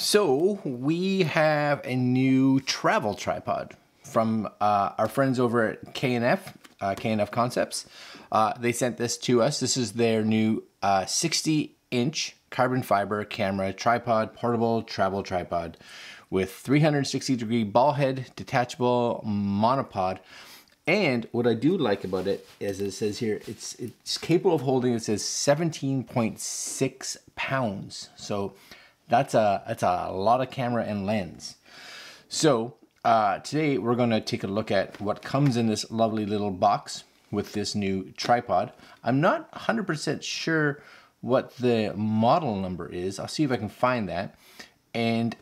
So we have a new travel tripod from our friends over at K&F, K&F Concepts. They sent this to us. This is their new 60-inch carbon fiber camera tripod, portable travel tripod with 360-degree ball head, detachable monopod. And what I do like about it is it says here, it's capable of holding, it says 17.6 pounds. So that's a lot of camera and lens. So today we're gonna take a look at what comes in this lovely little box with this new tripod. I'm not 100% sure what the model number is. I'll see if I can find that. And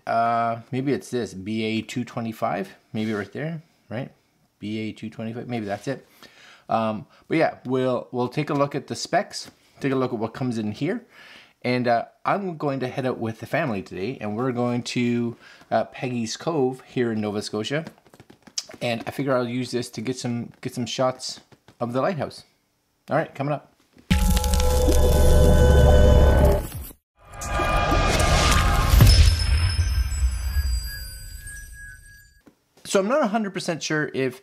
maybe it's this, BA225, maybe right there, right? BA225, maybe that's it. But yeah, we'll take a look at the specs, take a look at what comes in here, and I'm going to head out with the family today, and we're going to Peggy's Cove here in Nova Scotia, and I figure I'll use this to get some shots of the lighthouse. All right, coming up. So I'm not 100% sure if,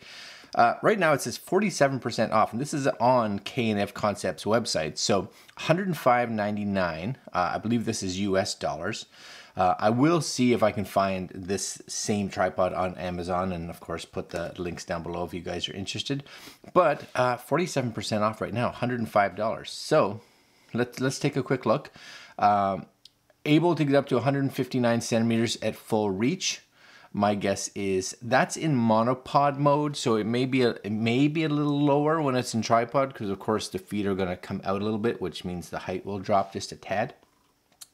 right now it says 47% off, and this is on K&F Concepts website, so $105.99, I believe this is US dollars. I will see if I can find this same tripod on Amazon, and of course put the links down below if you guys are interested, but 47% off right now, $105, so let's take a quick look. Able to get up to 159 centimeters at full reach. My guess is that's in monopod mode, so it may be a little lower when it's in tripod, because of course the feet are gonna come out a little bit, which means the height will drop just a tad.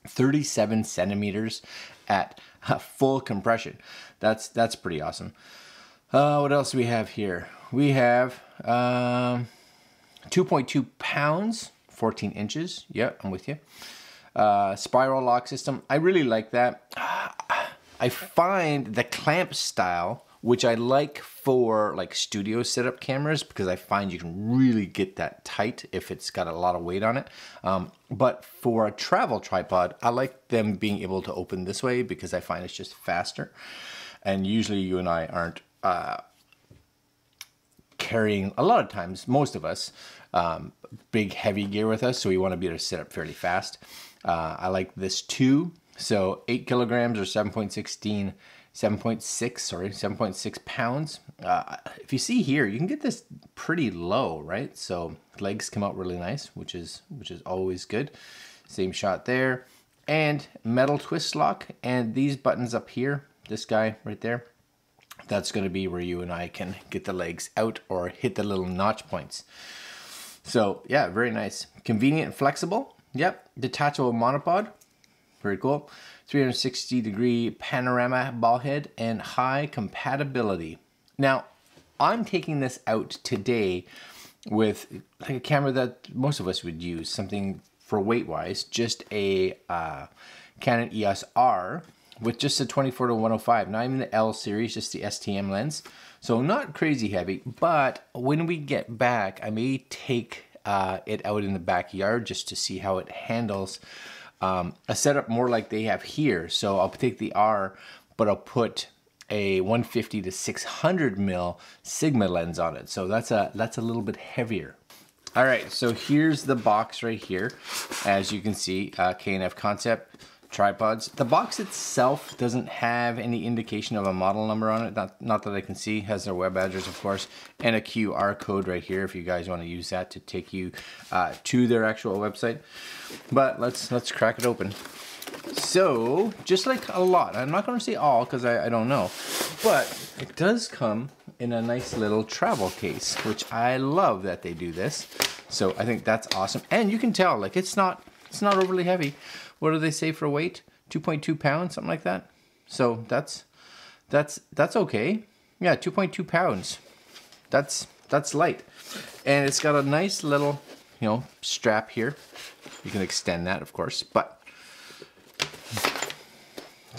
37 centimeters at full compression. That's pretty awesome. What else do we have here? We have 2.2 pounds, 14 inches. Yeah, I'm with you. Spiral lock system. I really like that. I find the clamp style, which I like for like studio setup cameras, because I find you can really get that tight if it's got a lot of weight on it. But for a travel tripod, I like them being able to open this way, because I find it's just faster. And usually you and I aren't carrying, a lot of times, most of us, big heavy gear with us. So we want to be able to set up fairly fast. I like this too. So 8 kilograms or 7.6 pounds. If you see here, you can get this pretty low, right? So legs come out really nice, which is always good. Same shot there. And metal twist lock, and these buttons up here, this guy right there, that's gonna be where you and I can get the legs out or hit the little notch points. So yeah, very nice. Convenient and flexible. Yep, detachable monopod. Very cool. 360-degree panorama ball head and high compatibility. Now, I'm taking this out today with like a camera that most of us would use, something for weight-wise, just a Canon EOS R with just a 24-105, not even the L series, just the STM lens. So not crazy heavy, but when we get back, I may take it out in the backyard just to see how it handles a setup more like they have here. So I'll take the R, but I'll put a 150 to 600 mil Sigma lens on it. So that's a little bit heavier. All right, so here's the box right here. As you can see, K&F Concept tripods. The box itself doesn't have any indication of a model number on it. Not that I can see. It has their web address, of course, and a QR code right here if you guys want to use that to take you to their actual website. But let's crack it open. So just like a lot, I'm not going to say all because I don't know, but it does come in a nice little travel case, which I love that they do this. So I think that's awesome, and you can tell like it's not overly heavy. What do they say for weight? 2.2 pounds, something like that. So that's okay. Yeah, 2.2 pounds. That's light. And it's got a nice little, you know, strap here. You can extend that, of course, but it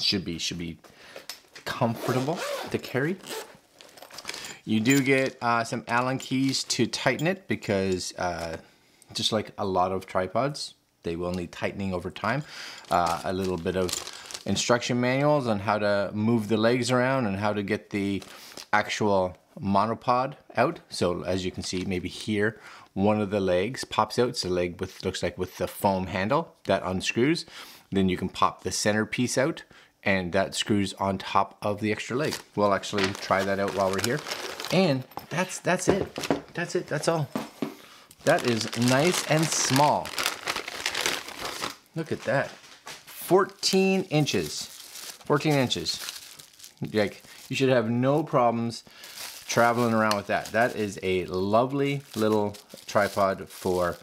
should be comfortable to carry. You do get some Allen keys to tighten it, because just like a lot of tripods, they will need tightening over time. A little bit of instruction manuals on how to move the legs around and how to get the actual monopod out. So as you can see, maybe here, one of the legs pops out. It's a leg with, looks like with the foam handle that unscrews. Then you can pop the center piece out and that screws on top of the extra leg. We'll actually try that out while we're here. And that's it. That's it, that's all. That is nice and small. Look at that. 14 inches. 14 inches. Like, you should have no problems traveling around with that. That is a lovely little tripod for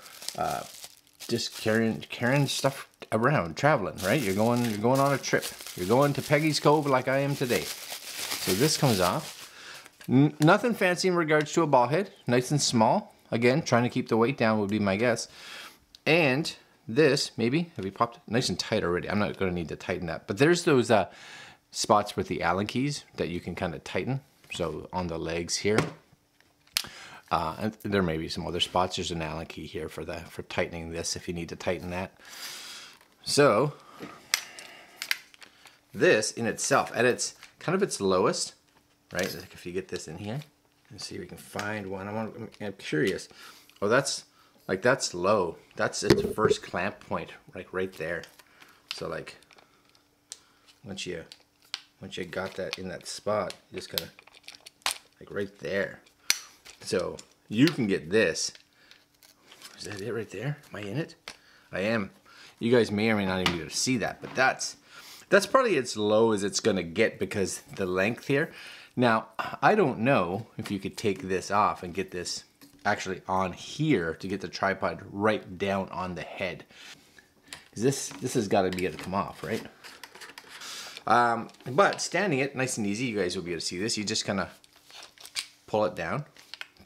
just carrying stuff around, traveling, right? You're going on a trip. You're going to Peggy's Cove like I am today. So this comes off. Nothing fancy in regards to a ball head. Nice and small. Again, trying to keep the weight down would be my guess. And this, maybe, have we popped it? Nice and tight already. I'm not gonna need to tighten that. But there's those spots with the Allen keys that you can kind of tighten. So on the legs here, and there may be some other spots. There's an Allen key here for that, for tightening this if you need to tighten that. So this in itself, at its kind of its lowest, right? Like if you get this in here, let's see if we can find one. I'm curious. Oh, that's like, that's low. That's its first clamp point, like right there. So like once you got that in that spot, you're just gonna, like right there. So you can get this. Is that it right there? Am I in it? I am. You guys may or may not even be able to see that, but that's probably as low as it's gonna get because the length here. Now, I don't know if you could take this off and get this actually on here to get the tripod right down on the head. This has gotta be able to come off, right? But standing it nice and easy, you guys will be able to see this. You just kind of pull it down,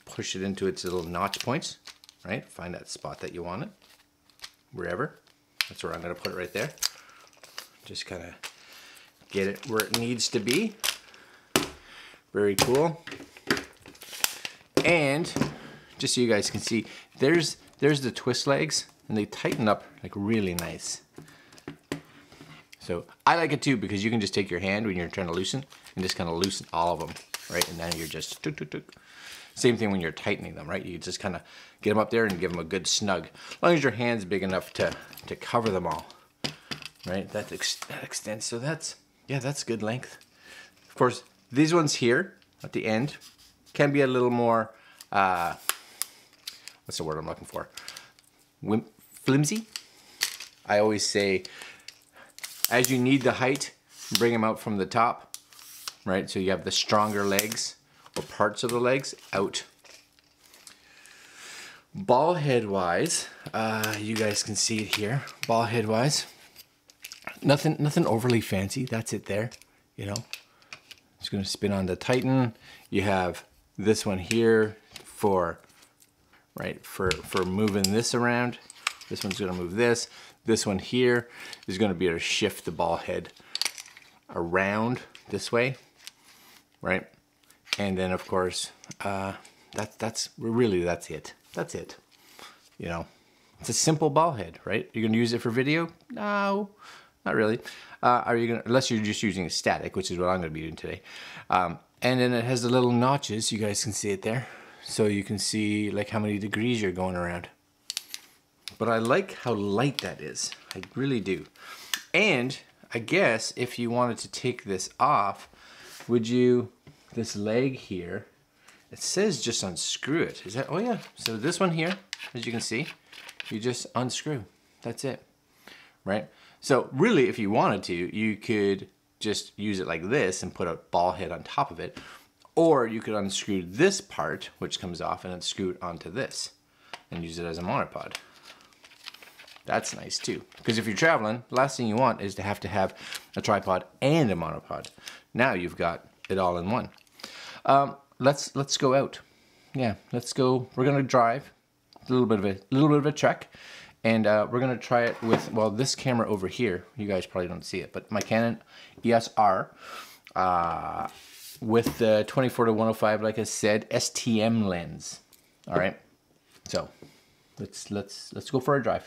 push it into its little notch points, right? Find that spot that you want it, wherever. That's where I'm gonna put it right there. Just kind of get it where it needs to be. Very cool. And just so you guys can see, there's the twist legs and they tighten up like really nice. So I like it too because you can just take your hand when you're trying to loosen and just kind of loosen all of them, right? And then you're just tuk, tuk, tuk. Same thing when you're tightening them, right? You just kind of get them up there and give them a good snug. As long as your hand's big enough to cover them all, right? That extends, so that's, yeah, that's good length. Of course, these ones here at the end can be a little more, what's the word I'm looking for? Flimsy? I always say, as you need the height, bring them out from the top, right? So you have the stronger legs or parts of the legs out. Ball head wise, you guys can see it here. Ball head wise, nothing overly fancy. That's it there, you know. It's gonna spin on the Titan. You have this one here for, right, for moving this around. This one's gonna move this. This one here is gonna be able to shift the ball head around this way, right? And then of course, that's it. That's it. You know, it's a simple ball head, right? You're gonna use it for video? No, not really. Are you gonna, unless you're just using static, which is what I'm gonna be doing today. And then it has the little notches, you guys can see it there. So you can see like how many degrees you're going around. But I like how light that is. I really do. And I guess if you wanted to take this off, would you, this leg here, it says just unscrew it. Is that, oh yeah. So this one here, as you can see, you just unscrew. That's it, right? So really, if you wanted to, you could just use it like this and put a ball head on top of it. Or you could unscrew this part, which comes off, and it's screwed onto this and use it as a monopod. That's nice too, because if you're traveling, last thing you want is to have a tripod and a monopod. Now you've got it all in one. Let's go out. Yeah, let's go. We're gonna drive a little bit of a trek, and we're gonna try it with, well, this camera over here. You guys probably don't see it, but my Canon EOS R with the 24-105, like I said, STM lens. All right, so. Let's go for a drive.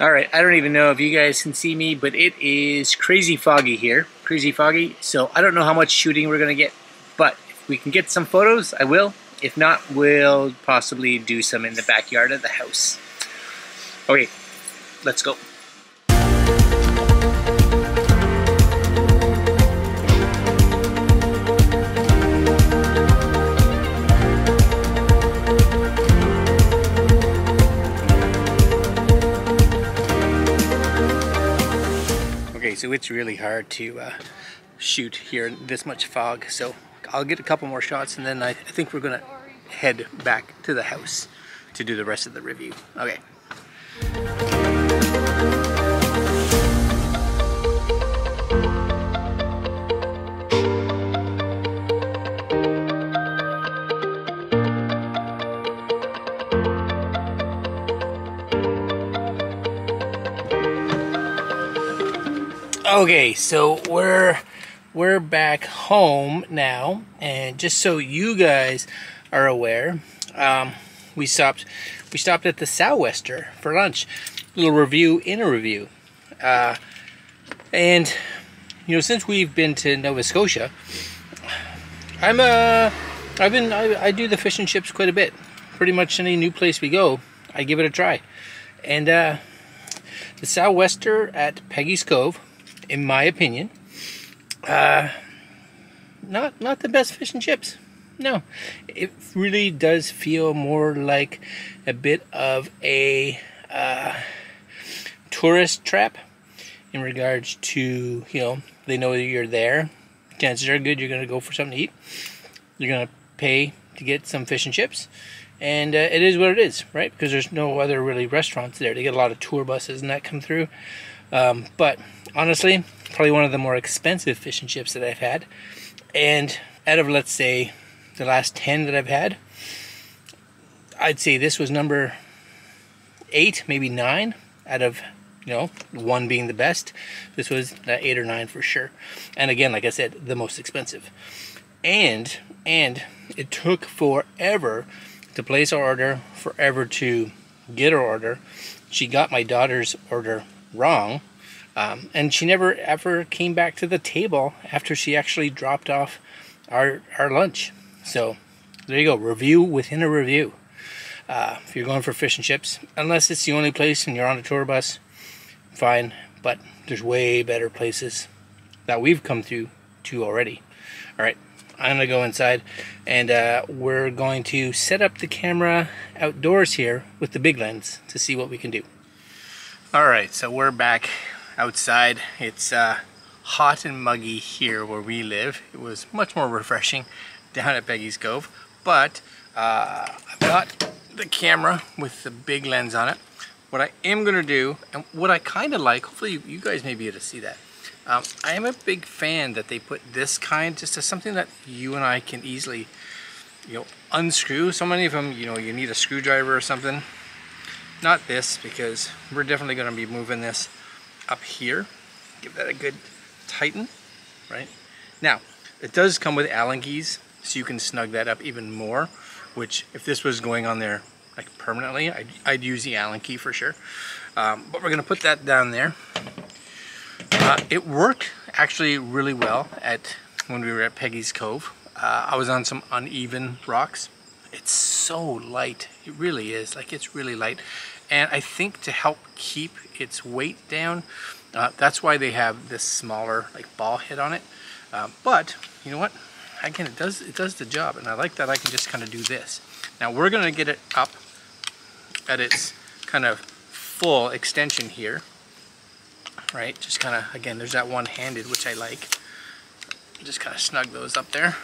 All right, I don't even know if you guys can see me, but it is crazy foggy here, crazy foggy. So I don't know how much shooting we're gonna get, but if we can get some photos, I will. If not, we'll possibly do some in the backyard of the house. Okay, let's go. So it's really hard to shoot here in this much fog, so I'll get a couple more shots and then I think we're gonna head back to the house to do the rest of the review. Okay. Okay, so we're back home now, and just so you guys are aware, we stopped at the Southwester for lunch. A little review in a review, and you know, since we've been to Nova Scotia, I do the fish and chips quite a bit. Pretty much any new place we go, I give it a try, and the Southwester at Peggy's Cove, in my opinion, not the best fish and chips. No, it really does feel more like a bit of a tourist trap in regards to, you know, they know that you're there. Chances are good you're gonna go for something to eat. You're gonna pay to get some fish and chips, and it is what it is, right? Because there's no other really restaurants there. They get a lot of tour buses and that come through, but honestly, probably one of the more expensive fish and chips that I've had. And out of, let's say, the last 10 that I've had, I'd say this was number 8, maybe 9 out of, you know, 1 being the best. This was 8 or 9 for sure. And again, like I said, the most expensive. And it took forever to place our order, forever to get her order. She got my daughter's order wrong. And she never ever came back to the table after she actually dropped off our lunch. So there you go, review within a review. If you're going for fish and chips, unless it's the only place and you're on a tour bus, fine. But there's way better places that we've come to already. All right, I'm gonna go inside, and we're going to set up the camera outdoors here with the big lens to see what we can do. All right, so we're back outside. It's hot and muggy here where we live. It was much more refreshing down at Peggy's Cove, but I've got the camera with the big lens on it. What I am gonna do, and what I kind of like, hopefully you guys may be able to see that, I am a big fan that they put this kind, just as something that you and I can easily, you know, unscrew. So many of them, you know, you need a screwdriver or something. Not this, because we're definitely gonna be moving this up here. Give that a good tighten, right? Now, it does come with Allen keys, so you can snug that up even more, which if this was going on there like permanently, I'd use the Allen key for sure. But we're gonna put that down there. It worked actually really well at when we were at Peggy's Cove. I was on some uneven rocks. It's so light, it really is, like it's really light. And I think to help keep its weight down, that's why they have this smaller like ball head on it. But you know what? Again, it does the job, and I like that I can just kind of do this. Now we're gonna get it up at its kind of full extension here, right? Just kind of, again, there's that one-handed, which I like. Just kind of snug those up there.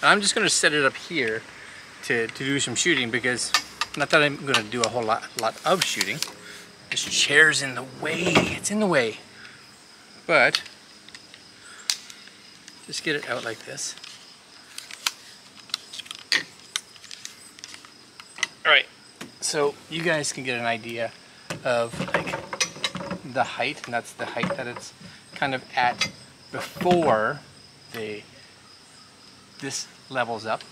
And I'm just gonna set it up here to do some shooting, because not that I'm gonna do a whole lot of shooting. This chair's in the way, it's in the way. But, just get it out like this. All right, so you guys can get an idea of like the height, and that's the height that it's kind of at before this levels up.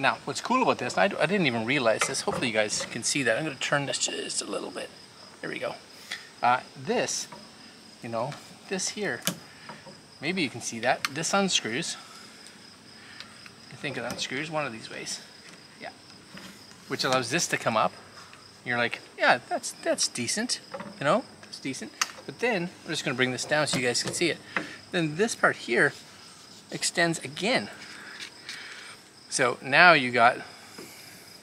Now, what's cool about this, I didn't even realize this, hopefully you guys can see that. I'm going to turn this just a little bit. There we go. This, you know, this here, maybe you can see that. This unscrews. I think it unscrews one of these ways. Yeah. Which allows this to come up. You're like, yeah, that's decent, you know, that's decent. But then, I'm just going to bring this down so you guys can see it. Then this part here extends again. So now you got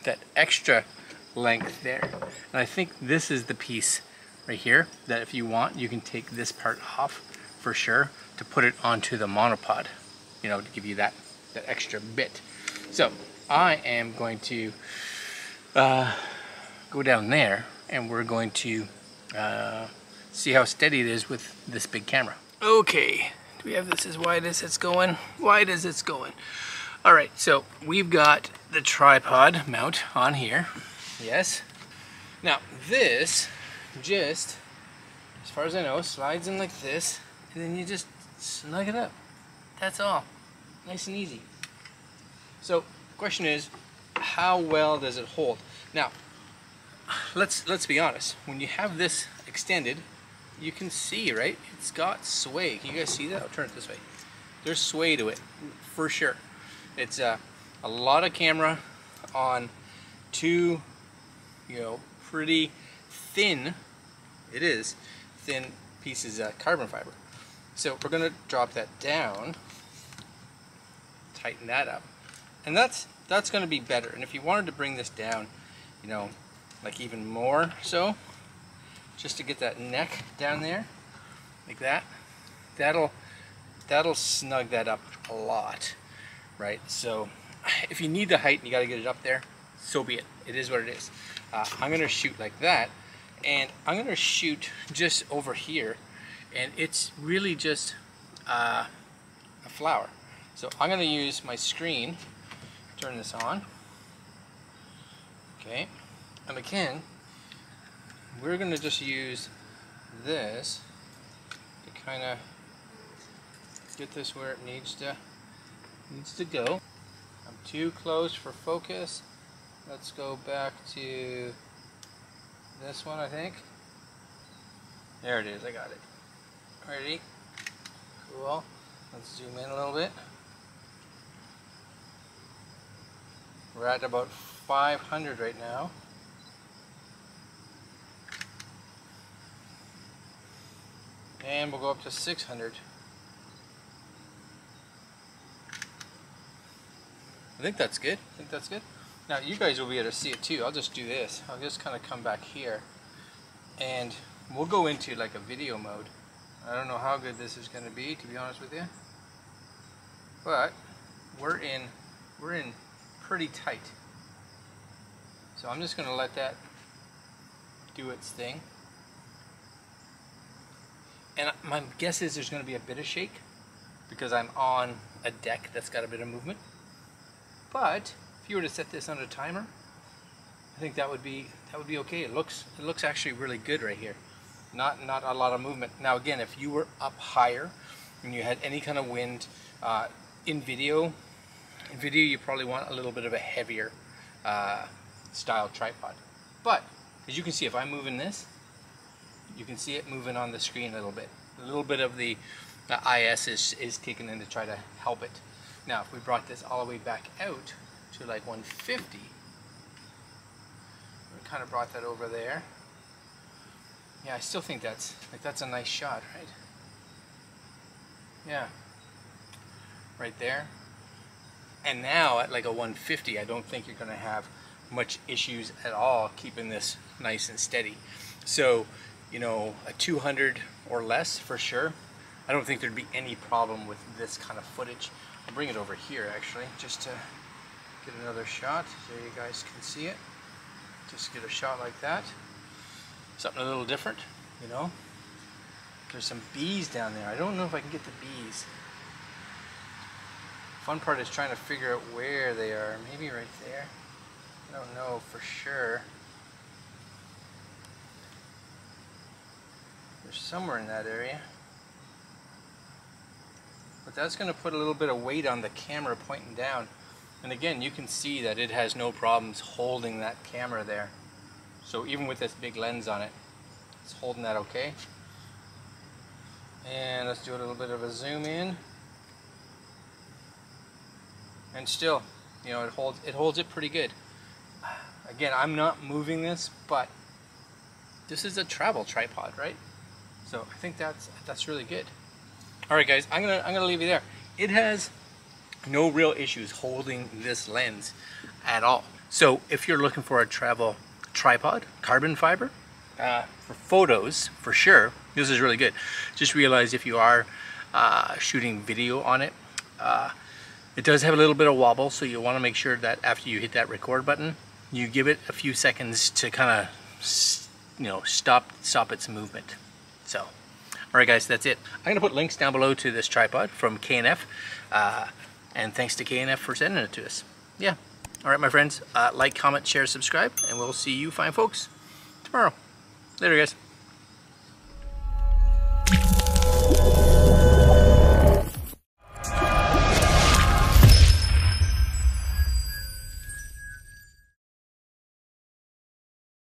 that extra length there. And I think this is the piece right here that if you want, you can take this part off for sure to put it onto the monopod, you know, to give you that extra bit. So I am going to go down there and we're going to see how steady it is with this big camera. Okay, do we have this as wide as it's going? Wide as it's going. All right, so we've got the tripod mount on here. Yes. Now this just, as far as I know, slides in like this and then you just snug it up. That's all. Nice and easy. So the question is, how well does it hold? Now, let's be honest. When you have this extended, you can see, right? It's got sway. Can you guys see that? I'll turn it this way. There's sway to it, for sure. It's a lot of camera on two, you know, pretty thin, it is, thin pieces of carbon fiber. So we're gonna drop that down, tighten that up, and that's gonna be better. And if you wanted to bring this down, you know, like even more so, just to get that neck down there, like that, that'll snug that up a lot, right? So if you need the height and you got to get it up there, so be it. It is what it is. I'm going to shoot like that, and I'm going to shoot just over here, and it's really just a flower. So I'm going to use my screen, turn this on, okay, and again, we're going to just use this to kind of get this where it needs to go. I'm too close for focus. Let's go back to this one, I think. There it is, I got it. Ready? Cool. Let's zoom in a little bit. We're at about 500 right now. And we'll go up to 600. I think that's good. I think that's good. Now you guys will be able to see it too. I'll just do this. I'll just kind of come back here and we'll go into like a video mode. I don't know how good this is going to be honest with you. But we're in pretty tight. So I'm just going to let that do its thing. And my guess is there's going to be a bit of shake because I'm on a deck that's got a bit of movement. But if you were to set this on a timer, I think that would be okay. It looks actually really good right here. Not a lot of movement. Now again, if you were up higher and you had any kind of wind in video, you probably want a little bit of a heavier style tripod. But as you can see, if I'm moving this, you can see it moving on the screen a little bit. A little bit of the IS is taken in to try to help it. Now, if we brought this all the way back out to like 150, we kind of brought that over there. Yeah, I still think that's a nice shot, right? Yeah, right there. And now at like a 150, I don't think you're going to have much issues at all keeping this nice and steady. So, you know, a 200 or less for sure. I don't think there'd be any problem with this kind of footage. I'll bring it over here actually just to get another shot so you guys can see it. Just get a shot like that. Something a little different, you know. There's some bees down there. I don't know if I can get the bees. Fun part is trying to figure out where they are. Maybe right there. I don't know for sure. They're somewhere in that area. But that's going to put a little bit of weight on the camera pointing down. And again, you can see that it has no problems holding that camera there. So even with this big lens on it, it's holding that okay. And let's do a little bit of a zoom in. And still, you know, it holds it pretty good. Again, I'm not moving this, but this is a travel tripod, right? So I think that's really good. All right, guys, I'm gonna leave you there. It has no real issues holding this lens at all. So if you're looking for a travel tripod, carbon fiber, for photos, for sure, this is really good. Just realize if you are shooting video on it, it does have a little bit of wobble, so you want to make sure that after you hit that record button, you give it a few seconds to kind of, you know, stop its movement. So, all right, guys, that's it. I'm gonna put links down below to this tripod from K&F, and thanks to K&F for sending it to us. Yeah. All right, my friends. Like, comment, share, subscribe, and we'll see you fine folks tomorrow. Later, guys.